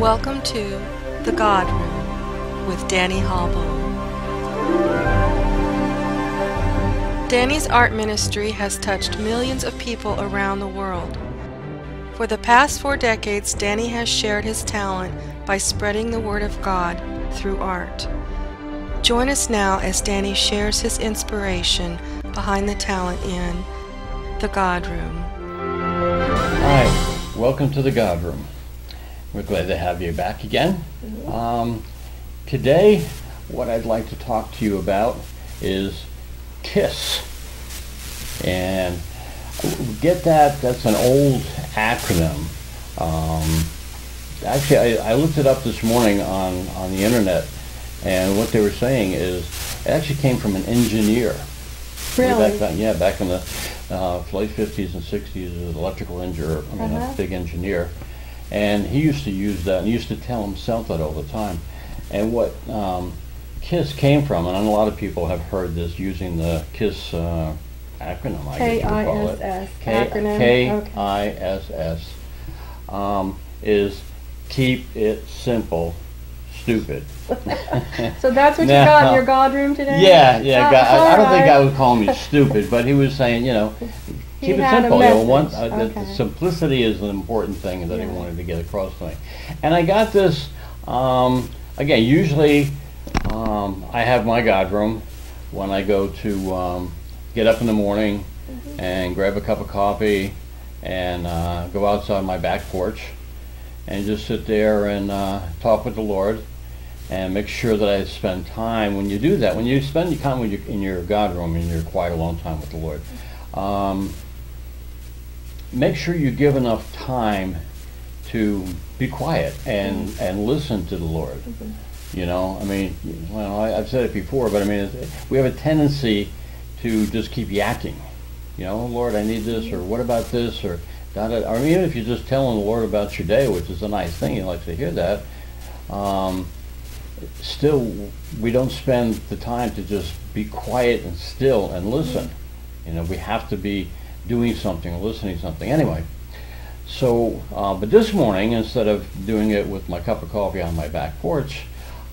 Welcome to The God Room with Danny Hahlbohm. Danny's art ministry has touched millions of people around the world. For the past 4 decades, Danny has shared his talent by spreading the Word of God through art. Join us now as Danny shares his inspiration behind the talent in The God Room. Hi, welcome to The God Room. We're glad to have you back again. Today, what I'd like to talk to you about is KISS. And get that, that's an old acronym. Actually, I looked it up this morning on the internet, and what they were saying is it actually came from an engineer. Really? Back in the late 50s and 60s, an electrical engineer, a big engineer. And he used to use that, and he used to tell himself that all the time. And what KISS came from, and a lot of people have heard this using the KISS acronym, I guess you could call it. K-I-S-S. Is keep it simple, stupid. So that's what you got in your God room today? Yeah. I don't think I would call him stupid, but he was saying, keep it simple. The simplicity is an important thing that I wanted to get across to me. And I got this, again, usually I have my God room when I go to get up in the morning and grab a cup of coffee and go outside my back porch and just sit there and talk with the Lord and make sure that I spend time. When you do that, when you spend your time in your God room, and you're quite a long time with the Lord, make sure you give enough time to be quiet and listen to the Lord. I've said it before, but we have a tendency to just keep yakking. Lord, I need this, or what about this, or da-da. Even if you're just telling the Lord about your day, which is a nice thing, you like to hear that, still we don't spend the time to just be quiet and still and listen. We have to be doing something, listening to something. Anyway, so, but this morning, instead of doing it with my cup of coffee on my back porch,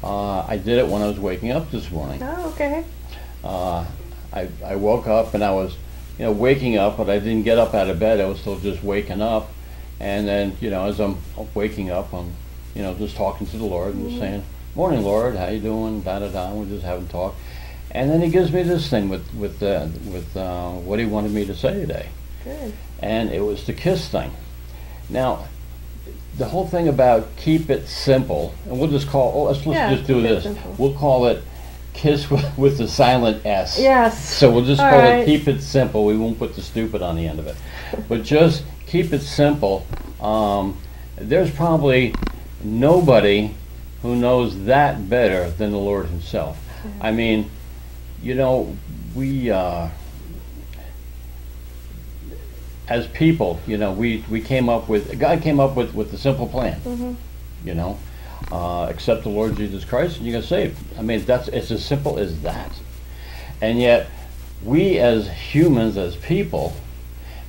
I did it when I was waking up this morning. Oh, okay. I woke up and I was, waking up, but I didn't get up out of bed. I was still just waking up. And then, as I'm waking up, I'm, just talking to the Lord and just saying, "Morning, Lord, how you doing?" Da-da-da, we're just having a talk. And then he gives me this thing with what he wanted me to say today. Good. And it was the KISS thing. Now, the whole thing about keep it simple, and we'll just call, let's just do this. We'll call it KISS with the silent S. Yes. So we'll just call it keep it simple. We won't put the stupid on the end of it. But just keep it simple. There's probably nobody who knows that better than the Lord himself. Mm-hmm. We as people, we came up with, God came up with the simple plan. Accept the Lord Jesus Christ and you're gonna save. It's as simple as that. And yet, we as humans, as people,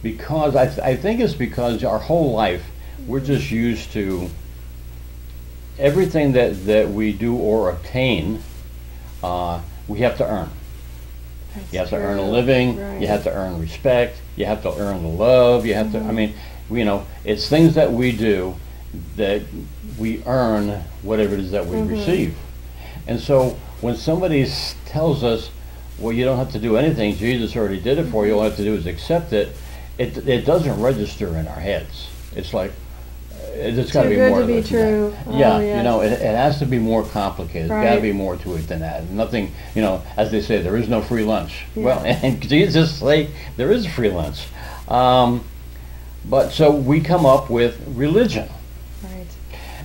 because I think it's because our whole life we're just used to everything that we do or obtain. We have to earn. You have to earn a living, you have to earn respect, you have to earn the love, you have to, it's things that we do that we earn whatever it is that we receive. And so when somebody tells us, well, you don't have to do anything, Jesus already did it for you, all you have to do is accept it, it doesn't register in our heads. It's like, it's got to be more than that. It has to be more complicated. There's got to be more to it than that. Nothing, as they say, there is no free lunch. Yeah. Well, and Jesus, there is a free lunch. But so we come up with religion. Right.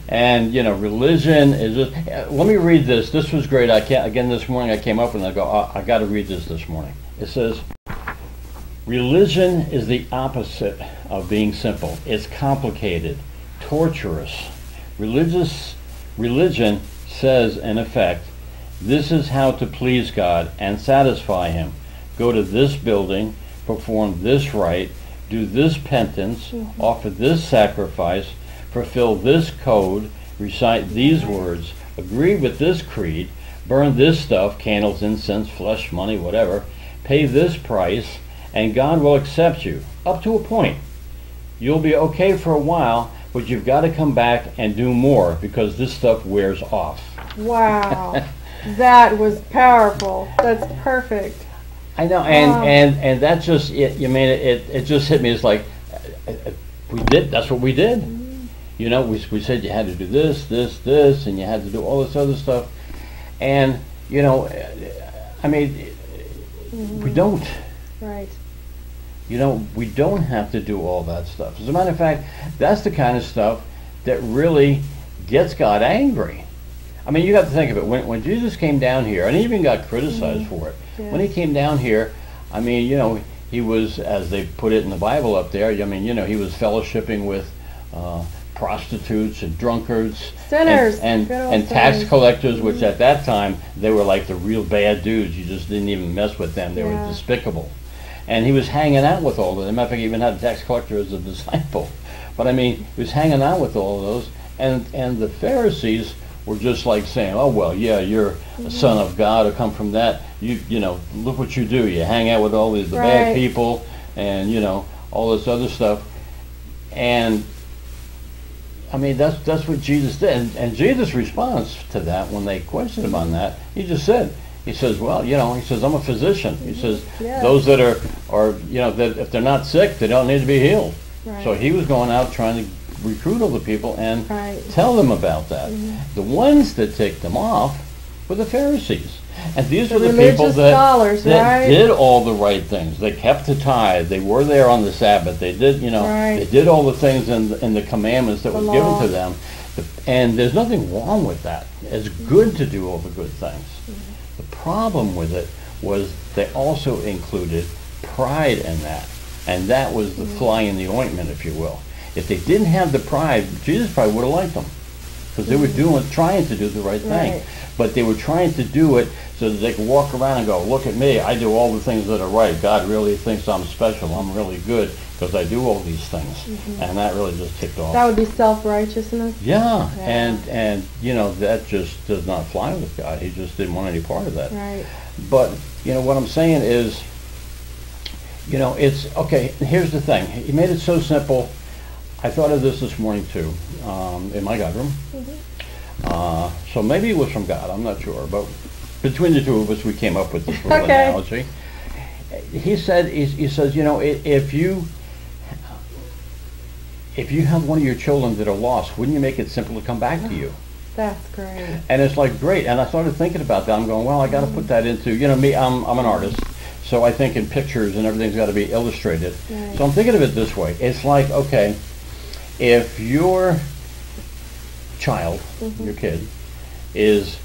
And, religion is just, let me read this. This was great. Again, this morning I came up and I go, I got to read this morning. It says, religion is the opposite of being simple. It's complicated, torturous. Religion says, in effect, this is how to please God and satisfy him. Go to this building, perform this rite, do this penance, offer this sacrifice, fulfill this code, recite these words, agree with this creed, burn this stuff, candles, incense, flesh, money, whatever, pay this price, and God will accept you. Up to a point. You'll be okay for a while, but you've got to come back and do more because this stuff wears off. Wow. That was powerful. That's perfect. I know, and that's just it. You mean it just hit me. It's like that's what we did. Mm-hmm. You know, we said you had to do this, this, this, and you had to do all this other stuff. And you know, I mean, mm-hmm. we don't. Right. You know, we don't have to do all that stuff. As a matter of fact, that's the kind of stuff that really gets God angry. I mean, you have to think of it. When Jesus came down here, and he even got criticized mm-hmm. for it. Yes. When he came down here, I mean, you know, he was, as they put it in the Bible up there, I mean, you know, he was fellowshipping with prostitutes and drunkards. Sinners. And tax collectors, which mm-hmm. at that time, they were like the real bad dudes. You just didn't even mess with them. They yeah. were despicable. And he was hanging out with all of them. I think he even had a tax collector as a disciple. But I mean, he was hanging out with all of those. And the Pharisees were just like saying, oh, well, yeah, you're mm-hmm. a son of God or come from that. You know, look what you do. You hang out with all these right. bad people and, you know, all this other stuff. And, I mean, that's what Jesus did. And Jesus' response to that when they questioned him on that, he just said, he says, well, you know, he says, I'm a physician. He says, yes. those that are, you know, that if they're not sick, they don't need to be healed. Right. So he was going out trying to recruit all the people and right. tell them about that. Mm-hmm. The ones that ticked them off were the Pharisees. And these were the people that right? did all the right things. They kept the tithe. They were there on the Sabbath. They did, you know, right. they did all the things in the commandments that were given to them. And there's nothing wrong with that. It's mm-hmm. good to do all the good things. Mm-hmm. The problem with it was they also included pride in that, and that was the mm-hmm. fly in the ointment, if you will. If they didn't have the pride, Jesus probably would have liked them, because they mm-hmm. were trying to do the right thing, right. but they were trying to do it so that they could walk around and go, look at me, I do all the things that are right. God really thinks I'm special, I'm really good, because I do all these things, mm-hmm. and that really just ticked off. That would be self-righteousness? Yeah, yeah. And you know, that just does not fly with God. He just didn't want any part of that. Right. But, you know, what I'm saying is, you know, it's, okay, here's the thing. He made it so simple. I thought of this morning, too, in my God room. Mm-hmm. So maybe it was from God, I'm not sure, but between the two of us, we came up with this little okay. analogy. He said, he says, you know, if you have one of your children that are lost, wouldn't you make it simple to come back to you? That's great. And it's like, great. And I started thinking about that. I'm going, well, I got to put that into, you know, me, I'm an artist. So I think in pictures and everything's got to be illustrated. Right. So I'm thinking of it this way. It's like, okay, if your child, mm-hmm. your kid, there's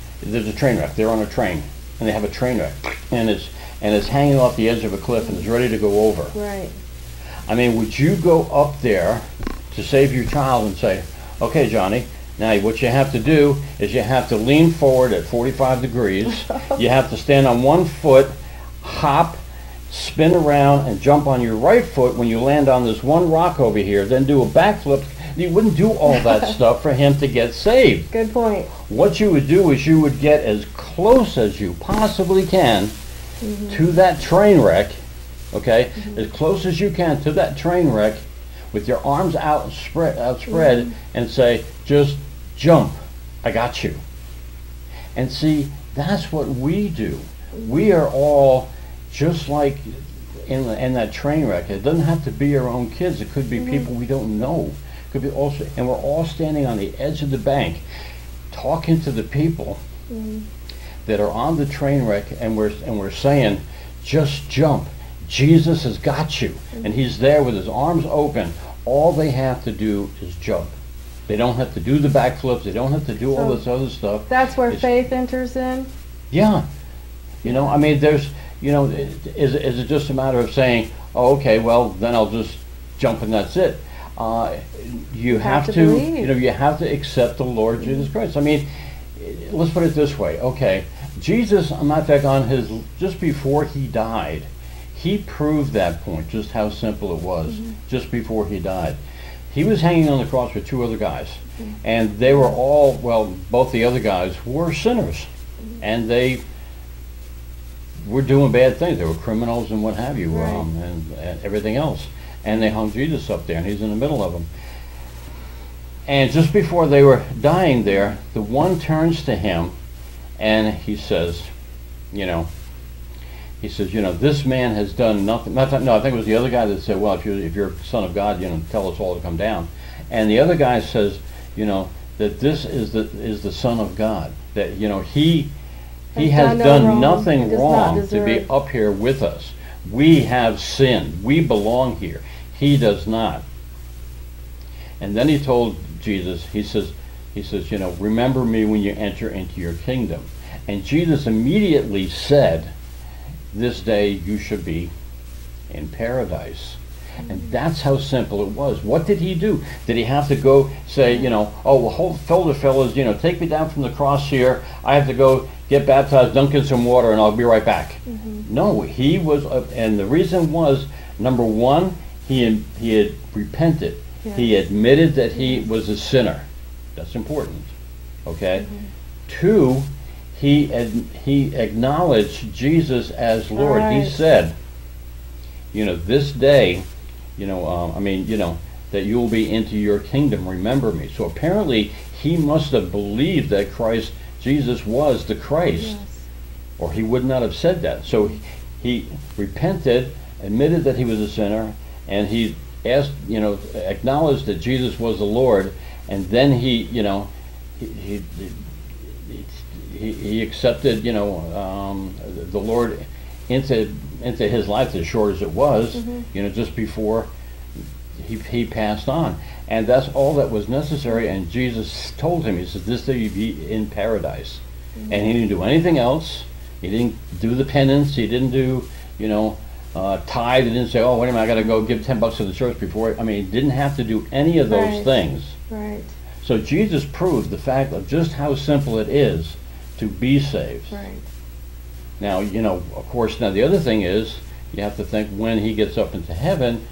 a train wreck. They're on a train and they have a train wreck and it's hanging off the edge of a cliff and it's ready to go over. Right. I mean, would you go up there to save your child and say, okay, Johnny, now what you have to do is you have to lean forward at 45 degrees, you have to stand on one foot, hop, spin around, and jump on your right foot when you land on this one rock over here, then do a backflip. You wouldn't do all that stuff for him to get saved. Good point. What you would do is you would get as close as you possibly can mm-hmm. to that train wreck, okay, mm-hmm. as close as you can to that train wreck with your arms outspread mm-hmm. and say, just jump, I got you. And see, that's what we do. We are all just like in that train wreck. It doesn't have to be our own kids. It could be mm-hmm. people we don't know. It could be also, and we're all standing on the edge of the bank talking to the people mm-hmm. that are on the train wreck, and we're saying, just jump. Jesus has got you. Mm-hmm. And he's there with his arms open. All they have to do is jump. They don't have to do the backflips. They don't have to do all this other stuff. That's where faith enters in? Yeah. You know, I mean, there's, you know, is it just a matter of saying, oh, okay, well, then I'll just jump and that's it. You have to you know, you have to accept the Lord mm-hmm. Jesus Christ. I mean, let's put it this way. Okay, Jesus, I'm not back on his, just before he died, he proved that point, just how simple it was, mm-hmm. just before he died. He was hanging on the cross with two other guys, and they were all, well, both the other guys were sinners, and they were doing bad things. They were criminals and what have you, right. And everything else. And they hung Jesus up there, and he's in the middle of them. And just before they were dying there, the one turns to him, and he says, you know, this man has done nothing. No, I think it was the other guy that said, well, if you're Son of God, you know, tell us all to come down. And the other guy says, you know, that this is the Son of God. That, you know, he has done nothing wrong to be up here with us. We have sinned. We belong here. He does not. And then he told Jesus, he says, you know, remember me when you enter into your kingdom. And Jesus immediately said, this day you should be in paradise. And that's how simple it was. What did he do? Did he have to go say, you know, oh, well, hold it, fellas, you know, take me down from the cross here. I have to go get baptized, dunk in some water, and I'll be right back. Mm-hmm. No, he was, and the reason was, number one, he had repented. Yeah. He admitted that he was a sinner. That's important, okay? Mm-hmm. Two, he acknowledged Jesus as Lord. Right. He said, you know, this day, you know, I mean, you know, that you will be into your kingdom, remember me. So apparently he must have believed that Jesus was the Christ, yes, or he would not have said that. So he repented, admitted that he was a sinner, and he asked, you know, acknowledged that Jesus was the Lord, and then he, you know, he accepted, you know, the Lord into his life, as short as it was, mm-hmm, you know, just before he passed on. And that's all that was necessary, and Jesus told him, he said, this day you'd be in paradise. Mm-hmm. And he didn't do anything else. He didn't do the penance, he didn't do, you know, tithe, he didn't say, oh, wait a minute, I gotta go give $10 to the church before, I mean, he didn't have to do any of those things. Right. So Jesus proved the fact of just how simple it is to be saved. Right. Now, you know, of course, now the other thing is, you have to think when he gets up into heaven,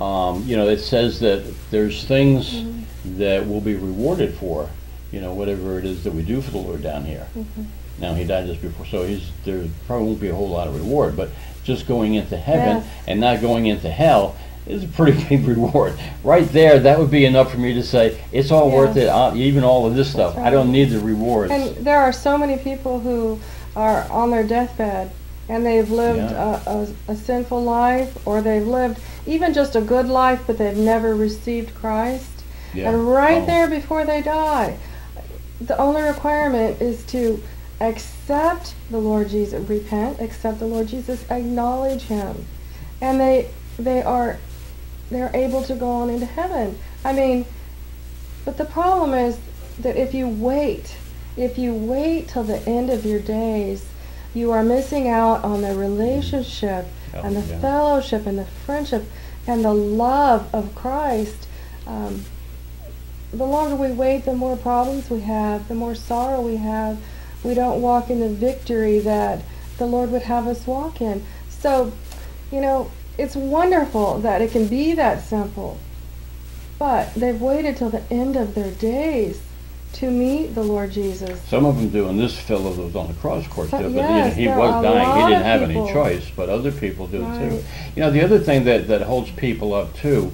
you know, it says that there's things, mm-hmm, that we'll be rewarded for, you know, whatever it is that we do for the Lord down here. Mm-hmm. Now, he died just before, so there probably won't be a whole lot of reward, but just going into heaven, yes, and not going into hell is a pretty big reward. Right there, that would be enough for me to say, it's all, yes, worth it, even all of this stuff. Right. I don't need the rewards. And there are so many people who are on their deathbed, and they've lived, yeah, a sinful life, or they've lived even just a good life, but they've never received Christ. Yeah. And right there before they die, the only requirement is to accept the Lord Jesus, repent, accept the Lord Jesus, acknowledge him, and they're able to go on into heaven. I mean, but the problem is that if you wait till the end of your days, you are missing out on the relationship, mm-hmm, and the, yeah, fellowship and the friendship and the love of Christ. The longer we wait, the more problems we have, the more sorrow we have. We don't walk in the victory that the Lord would have us walk in. So, you know, it's wonderful that it can be that simple, but they've waited till the end of their days to meet the Lord Jesus. Some of them do, and this fellow that was on the cross, of course, did, but he was dying, he didn't have any choice, but other people do, right, too. You know, the other thing that holds people up too,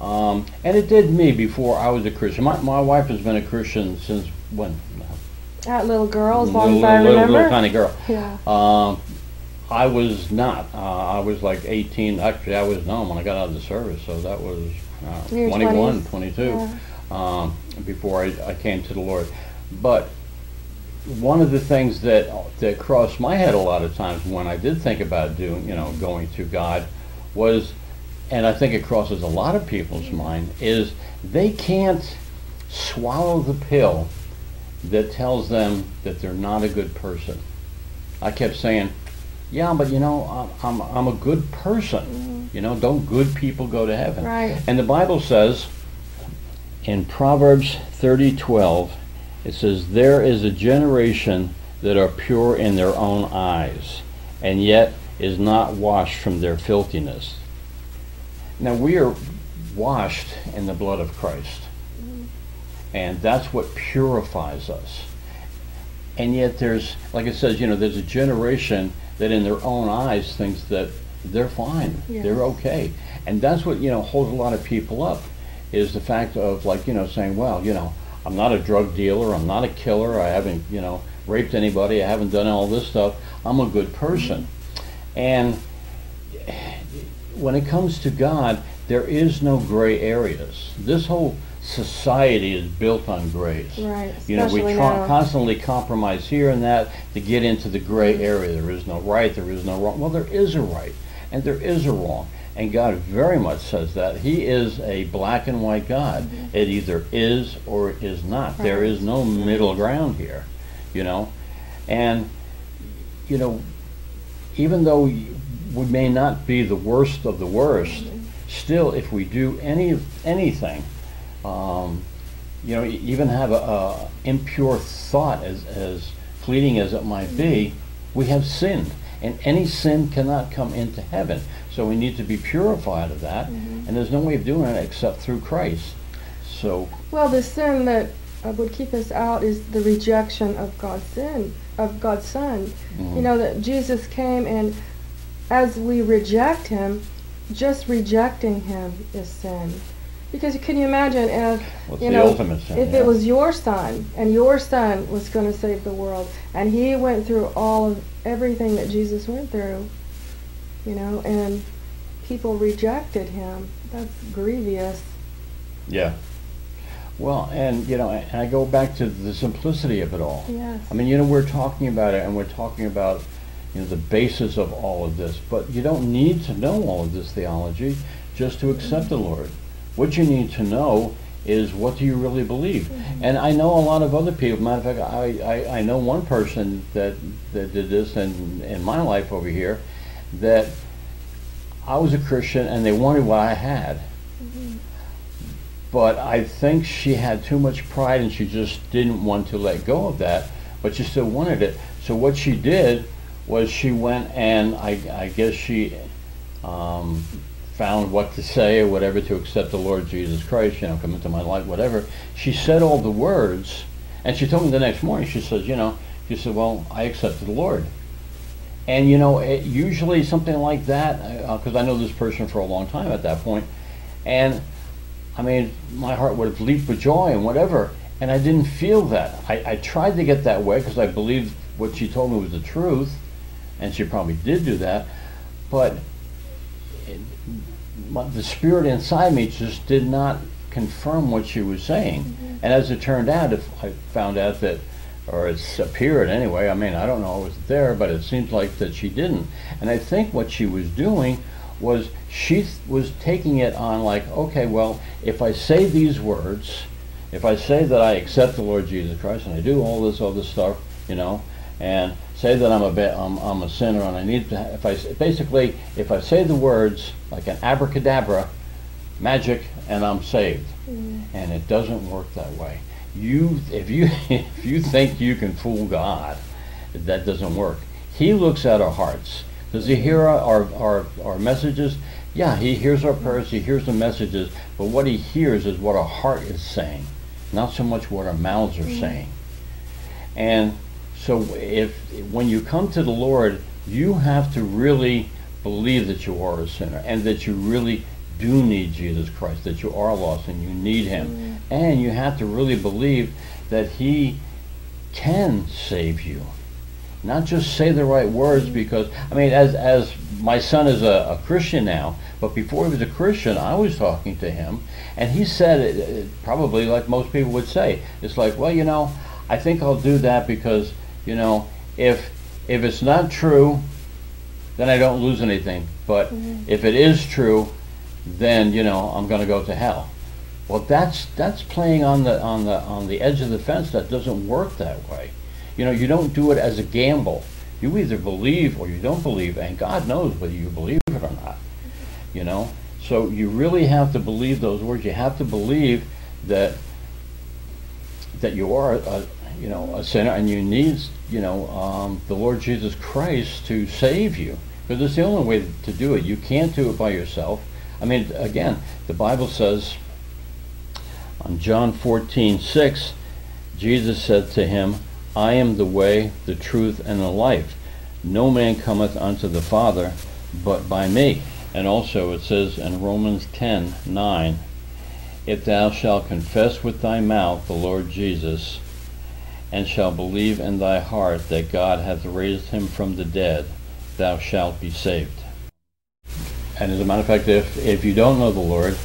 and it did me before I was a Christian. My wife has been a Christian since when? That little girl, as long as I remember. Little tiny girl. Yeah. I was not. I was like 18, actually I was numb when I got out of the service, so that was 21, 20s. 22. Yeah. Before I came to the Lord. But one of the things that crossed my head a lot of times when I did think about doing, you know, going to God was, and I think it crosses a lot of people's mind, is they can't swallow the pill that tells them that they're not a good person. I kept saying, yeah, but you know, I'm a good person. Mm-hmm. You know, don't good people go to heaven? Right. And the Bible says, in Proverbs 30:12, it says, there is a generation that are pure in their own eyes, and yet is not washed from their filthiness. Now, we are washed in the blood of Christ. And that's what purifies us. And yet there's, like it says, you know, there's a generation that in their own eyes thinks that they're fine, yes, they're okay. And that's what, you know, holds a lot of people up, is the fact of, like, you know, saying, well, you know, I'm not a drug dealer, I'm not a killer, I haven't, you know, raped anybody, I haven't done all this stuff, I'm a good person. And when it comes to God, there is no gray areas. This whole society is built on grays. Right, you know, we constantly compromise here and that to get into the gray area. There is no right, there is no wrong. Well, there is a right and there is a wrong. And God very much says that. He is a black and white God. Mm-hmm. It either is or it is not. Right. There is no middle ground here, you know. And, you know, even though we may not be the worst of the worst, mm-hmm, still, if we do anything, you know, even have a impure thought, as fleeting as it might be, we have sinned, and any sin cannot come into heaven. So we need to be purified of that, mm-hmm, and there's no way of doing it except through Christ. So, well, the sin that would keep us out is the rejection of God's Son. Mm-hmm. You know that Jesus came, and as we reject Him, just rejecting Him is sin. Because can you imagine if, you know, if it was your son, and your son was going to save the world, and he went through all of everything that Jesus went through, you know, and people rejected him, that's grievous. Yeah. Well, and, you know, and I go back to the simplicity of it all. Yes. I mean, you know, we're talking about it, and we're talking about, you know, the basis of all of this, but you don't need to know all of this theology just to accept the Lord. What you need to know is, what do you really believe? Mm-hmm. And I know a lot of other people. Matter of fact, I know one person that did this in my life over here, that I was a Christian and they wanted what I had. Mm-hmm. But I think she had too much pride and she just didn't want to let go of that, but she still wanted it. So what she did was she went and I guess she found what to say or whatever to accept the Lord Jesus Christ, you know, come into my life, whatever. She said all the words, and she told me the next morning, she says, you know, she said, well, I accepted the Lord. And, you know, it, usually something like that, because I know this person for a long time at that point, and, I mean, my heart would have leaped with joy and whatever, and I didn't feel that. I tried to get that way because I believed what she told me was the truth, and she probably did do that, but the spirit inside me just did not confirm what she was saying. Mm-hmm. And as it turned out, I found out that, or it appeared anyway, I mean, I don't know, I was there, but it seemed like that she didn't. And I think what she was doing was she was taking it on like, okay, well, if I say these words, if I say that I accept the Lord Jesus Christ and I do all this other stuff, you know, and say that I'm a sinner and I need to, if I say the words like an abracadabra, magic, and I'm saved. Mm. And it doesn't work that way. If you think you can fool God, that doesn't work. He looks at our hearts. Does He hear our messages? Yeah, He hears our prayers, He hears the messages, but what He hears is what our heart is saying, not so much what our mouths are saying. And so when you come to the Lord, you have to really believe that you are a sinner and that you really do need Jesus Christ, that you are lost and you need Him. Mm-hmm. And you have to really believe that He can save you. Not just say the right words, because, I mean, as my son is a Christian now, but before he was a Christian, I was talking to him, and he said, probably like most people would say, it's like, well, you know, I think I'll do that because, you know, if it's not true, then I don't lose anything. But if it is true, then, you know, I'm going to go to hell. Well, that's playing on the edge of the fence. That doesn't work that way. You know, you don't do it as a gamble. You either believe or you don't believe, and God knows whether you believe it or not. You know, so you really have to believe those words. You have to believe that you are a sinner and you need, you know, the Lord Jesus Christ to save you, because it's the only way to do it. You can't do it by yourself. I I mean, again, the Bible says on John 14:6, Jesus said to him, I am the way, the truth, and the life. No man cometh unto the Father but by me. And also it says in Romans 10:9, if thou shalt confess with thy mouth the Lord Jesus, and shalt believe in thy heart that God hath raised him from the dead, thou shalt be saved. And as a matter of fact, if you don't know the Lord,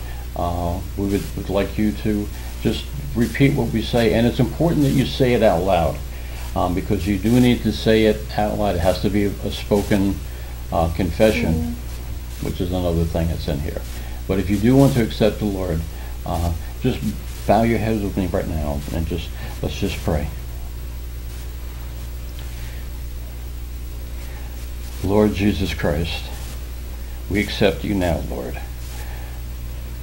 we would like you to just repeat what we say. And it's important that you say it out loud, because you do need to say it out loud. It has to be a spoken confession, which is another thing that's in here. But if you do want to accept the Lord, just bow your heads with me right now, and just let's just pray. Lord Jesus Christ, we accept you now, Lord.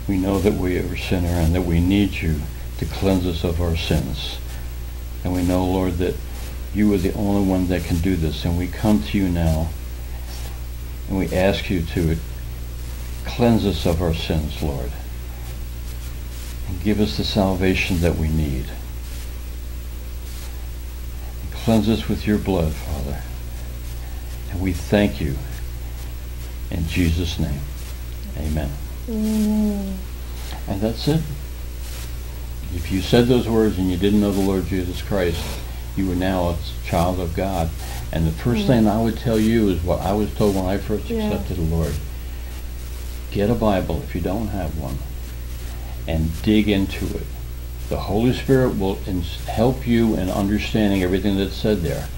We know that we are a sinner and that we need you to cleanse us of our sins. And we know, Lord, that you are the only one that can do this. And we come to you now, and we ask you to cleanse us of our sins, Lord. And give us the salvation that we need. And cleanse us with your blood, Father. And we thank you. In Jesus' name, amen. Amen. And that's it. If you said those words and you didn't know the Lord Jesus Christ, you were now a child of God. And the first thing I would tell you is what I was told when I first accepted the Lord. Get a Bible if you don't have one, and dig into it. The Holy Spirit will help you in understanding everything that's said there.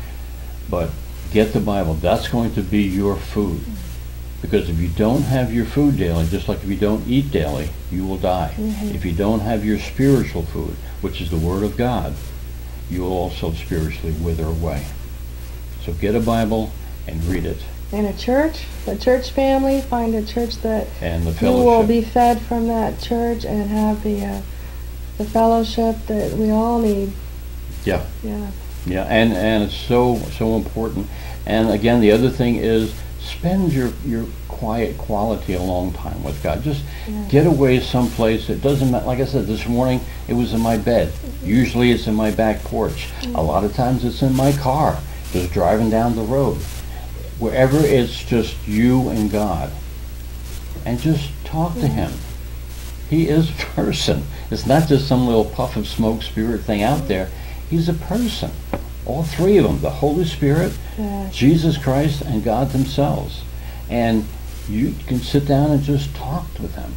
But get the Bible. That's going to be your food. Because if you don't have your food daily, just like if you don't eat daily, you will die. If you don't have your spiritual food, which is the Word of God, you will also spiritually wither away. So get a Bible and read it. And a church family, find a church that you will be fed from that church and have the fellowship that we all need. Yeah. Yeah. Yeah, and it's so important. And again, the other thing is, spend your quiet quality a long time with God. Just get away someplace. It doesn't matter. Like I said, this morning it was in my bed. Usually it's in my back porch. A lot of times it's in my car, just driving down the road. Wherever it's just you and God. And just talk to Him. He is a person. It's not just some little puff of smoke spirit thing out there. He's a person. All three of them, the Holy Spirit, Jesus Christ, and God themselves. And you can sit down and just talk with them.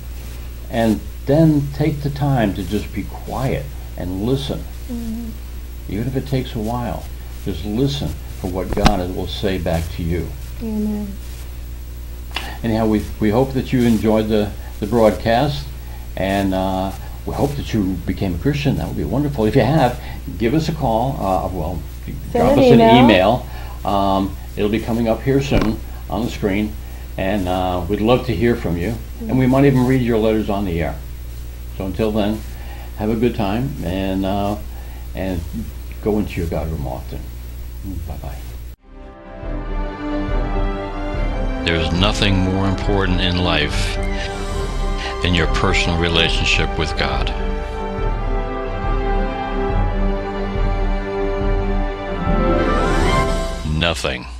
And then take the time to just be quiet and listen. Even if it takes a while, just listen for what God will say back to you. Amen. Anyhow, we hope that you enjoyed the broadcast, and we hope that you became a Christian. That would be wonderful. If you have, give us a call. Well, drop us an email. It'll be coming up here soon on the screen, and we'd love to hear from you. And we might even read your letters on the air. So until then, have a good time, and go into your God room often. Bye-bye. There's nothing more important in life than your personal relationship with God. Nothing.